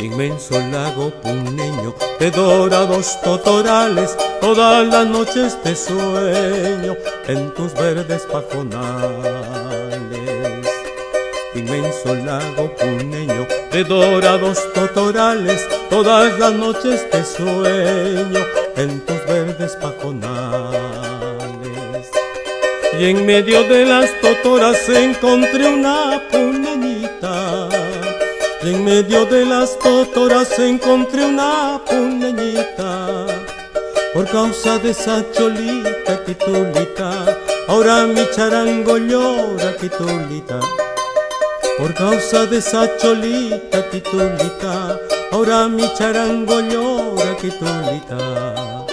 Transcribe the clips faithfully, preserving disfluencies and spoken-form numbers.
inmenso lago puneño de dorados totorales, todas las noches te sueño en tus verdes pajonales. Inmenso lago puneño de dorados totorales, todas las noches te sueño en tus verdes pajonales. Y en medio de las totoras encontré una puneñita, y en medio de las totoras encontré una puneñita. Por causa de esa cholita quitulita, ahora mi charango llora quitulita. Por causa de esa cholita quitulita, ahora mi charango llora quitulita.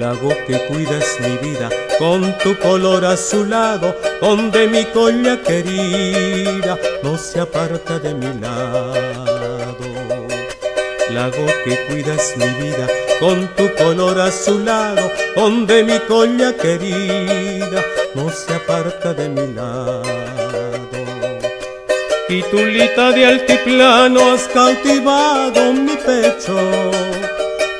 Lago que cuidas mi vida con tu color azulado, donde mi colla querida no se aparta de mi lado. Lago que cuidas mi vida con tu color azulado, donde mi colla querida no se aparta de mi lado. Quitulita de altiplano, has cautivado mi pecho.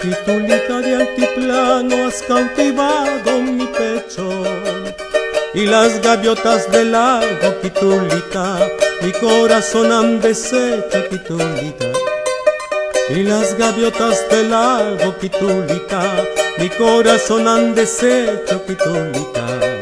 Quitulita de altiplano, has cautivado mi pecho. Y las gaviotas del lago, quitulita, mi corazón han deshecho, quitulita. Y las gaviotas del lago, quitulita, mi corazón han deshecho, quitulita.